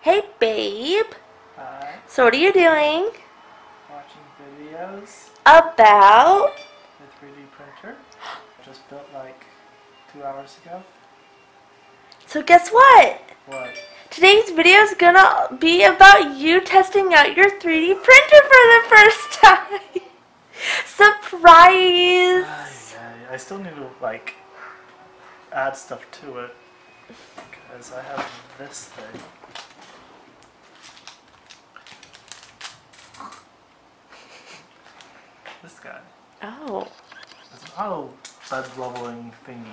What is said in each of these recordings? Hey babe. Hi. So what are you doing? Watching videos. About? The 3D printer. Just built like 2 hours ago. So guess what? What? Today's video is gonna be about you testing out your 3D printer for the first time. Surprise! I still need to like add stuff to it because I have this thing. This guy. Oh. It's an auto bed leveling thingy,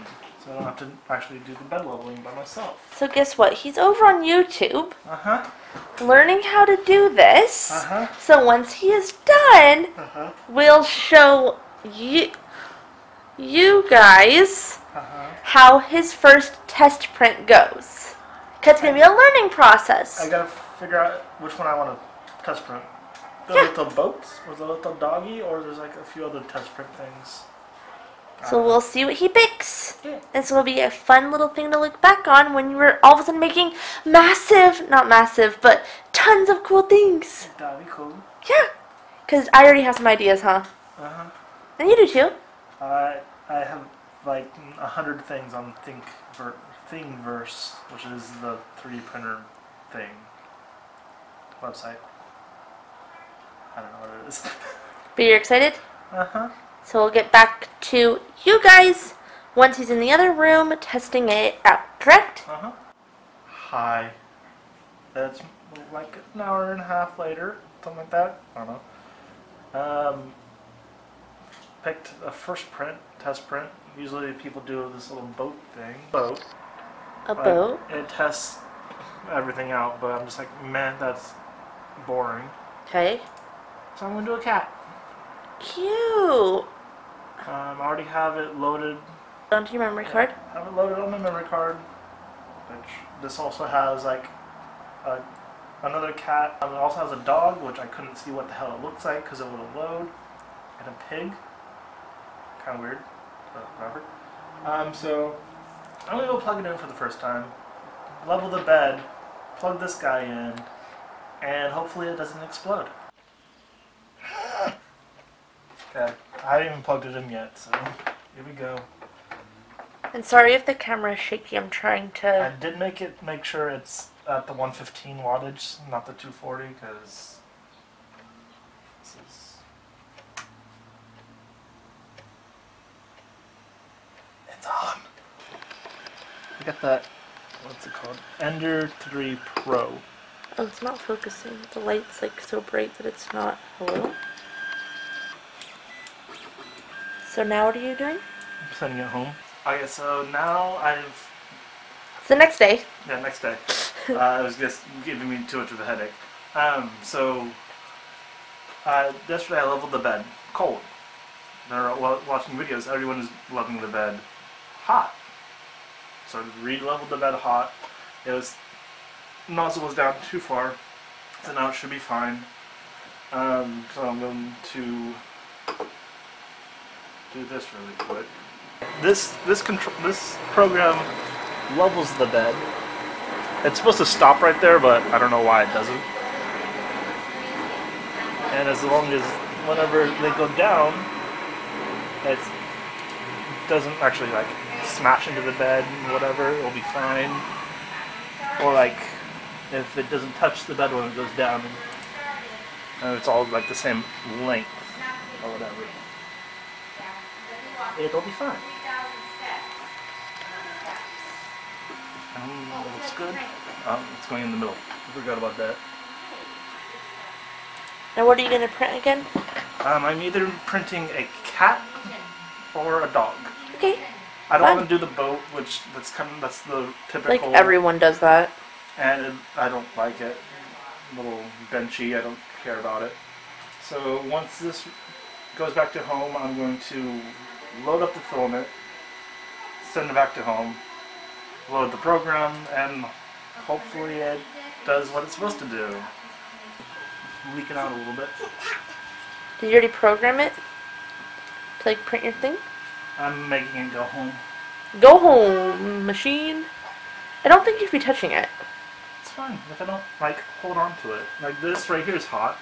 so I don't have to actually do the bed leveling by myself. So guess what? He's over on YouTube. Learning how to do this. So once he is done, we'll show you guys how his first test print goes. Because it's going to be a learning process. I got to figure out which one I want to test print. The little boats, or the little doggy, or there's like a few other test print things. So we'll see what he picks. This will be a fun little thing to look back on when you were all of a sudden making massive, not massive, but tons of cool things. That'd be cool. Yeah. Because I already have some ideas, huh? And you do too. I have like 100 things on Thingiverse, which is the 3D printer thing. Website. I don't know what it is. But you're excited? So we'll get back to you guys once he's in the other room testing it out, correct? Hi. That's like an hour and a half later, something like that. I don't know. Picked a first print, test print. Usually people do this little boat thing. A boat? It tests everything out, but I'm just like, man, that's boring. Okay. So I'm going to do a cat. Cute. I already have it loaded onto your memory card. I have it loaded on my memory card, which this also has like another cat. It also has a dog, which I couldn't see what the hell it looks like because it wouldn't load, and a pig. Kind of weird, but whatever. So I'm gonna go plug it in for the first time, level the bed, plug this guy in, and hopefully it doesn't explode. Yeah, I haven't even plugged it in yet, so here we go. And sorry if the camera is shaky, I'm trying to... I did make sure it's at the 115 wattage, not the 240, because this is... It's on! I got that, what's it called? Ender 3 Pro. Oh, it's not focusing. The light's like so bright that it's not... Hello? So now what are you doing? I'm sending it home. Okay, so now I've... It's the next day. Yeah, next day. It was just giving me too much of a headache. So yesterday I leveled the bed. Cold. They're watching videos. Everyone is leveling the bed hot. So I re-leveled the bed hot. It was... Nozzle was down too far. So now it should be fine. So I'm going to... do this really quick. This program levels the bed. It's supposed to stop right there, but I don't know why it doesn't. And as long as whenever they go down, it doesn't actually like smash into the bed and whatever, it'll be fine. Or like if it doesn't touch the bed when it goes down, and it's all like the same length or whatever, it'll be fine. It looks good. Oh, it's going in the middle. I forgot about that. Now what are you going to print again? I'm either printing a cat or a dog. Okay. I don't want to do the boat, which that's the typical. Like everyone does that. And I don't like it. A little benchy. I don't care about it. So once this goes back to home, I'm going to load up the filament, send it back to home, load the program, and hopefully it does what it's supposed to do. It's leaking out a little bit. Did you already program it to like print your thing? I'm making it go home. Go home, machine. I don't think you should be touching it. It's fine. If I don't, like, hold on to it. Like, this right here is hot.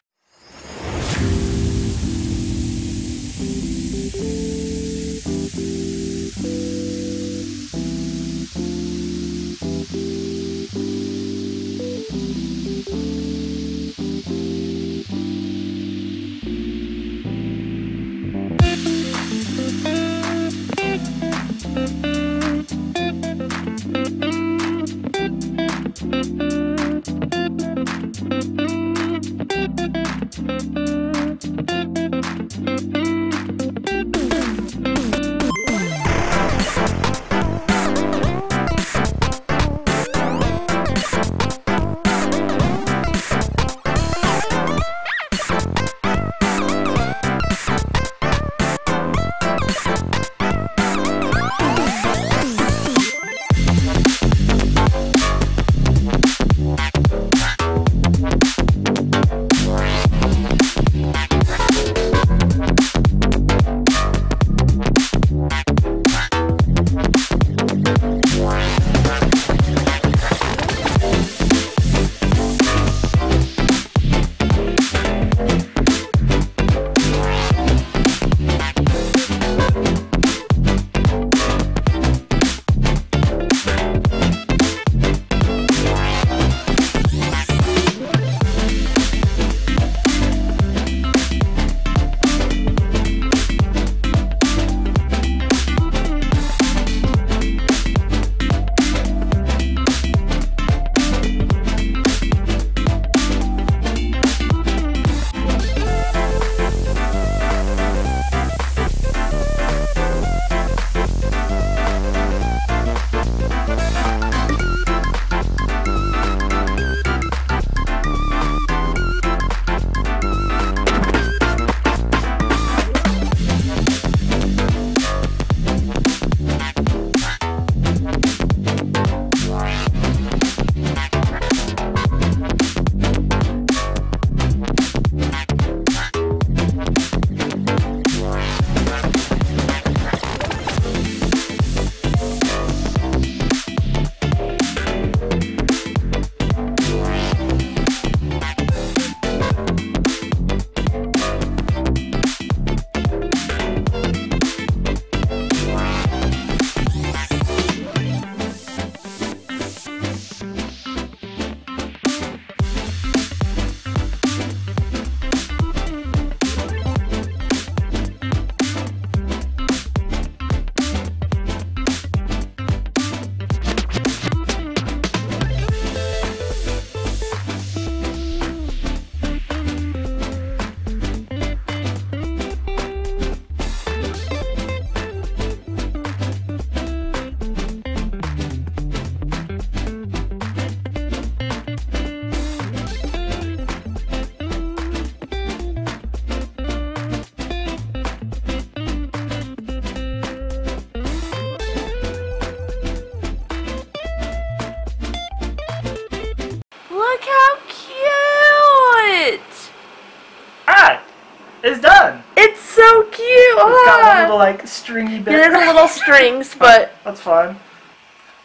It's done! It's so cute! It's got little, like, stringy bits. Yeah, there's little strings, but... That's fine.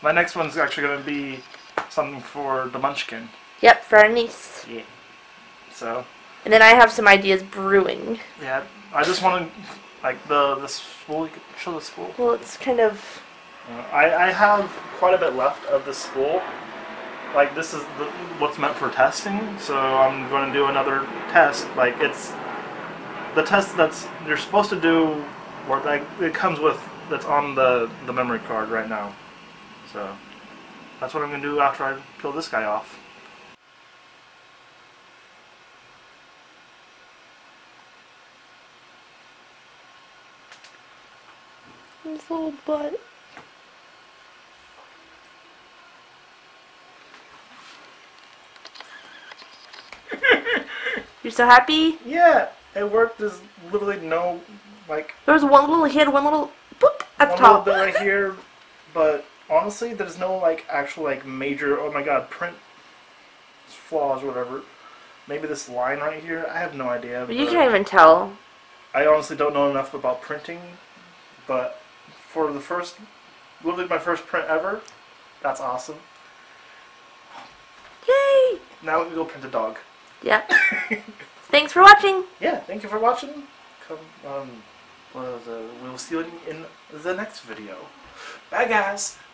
My next one's actually going to be something for the munchkin. Yep, for our niece. Yeah. So... And then I have some ideas brewing. Yeah, I just want to, like, the spool... You can show the spool. Well, it's kind of... I have quite a bit left of the spool. Like, this is what's meant for testing, so I'm going to do another test. Like, it's... The test that's you're supposed to do, or that it comes with, that's on the memory card right now. So that's what I'm gonna do after I peel this guy off. His little butt. You're so happy? Yeah. It worked. There's literally no, like... There's one little hit, one little boop at the top. One little bit right here, but honestly, there's no, like, actual, like, major, oh my god, print flaws or whatever. Maybe this line right here, I have no idea. But you can't even tell. I honestly don't know enough about printing, but for the first, literally my first print ever, that's awesome. Yay! now we go print a dog. Yeah. Thanks for watching. Yeah, thank you for watching. Come, we'll see you in the next video. Bye, guys.